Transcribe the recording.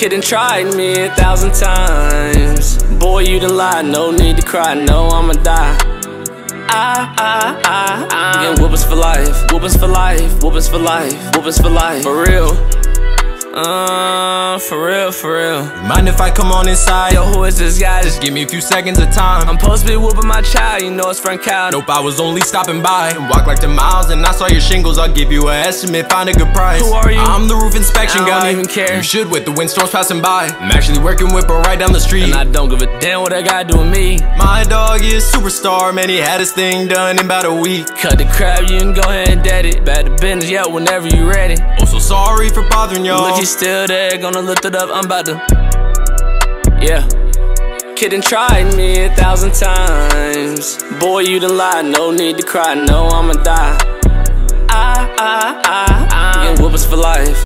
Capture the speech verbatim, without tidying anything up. kid and tried me a thousand times. Boy, you done lied, no need to cry, no, I'ma die. I, I, I, I I'm getting whoopers for life, whoopers for life, whoopers for life, whoopers for life, for real. Uh, for real, for real. Mind if I come on inside? Yo, who is this guy? Just give me a few seconds of time. I'm supposed to be whooping my child, you know it's friend Kyle. Nope, I was only stopping by. Walk like ten miles and I saw your shingles. I'll give you an estimate, find a good price. Who are you? I'm the roof inspection I guy. I don't even care. You should with the windstorms passing by. I'm actually working with her right down the street. And I don't give a damn what that guy do with me. My dog is superstar, man, he had his thing done in about a week. Cut the crap, you can go ahead and dead it. Back to business, yeah, whenever you ready. Oh, so sorry for bothering y'all. She's still there, gonna lift it up, I'm about to. Yeah. Kid done tried me a thousand times. Boy, you done lied, no need to cry, no, I'ma die. I, I, I, I. Getting whoopers for life.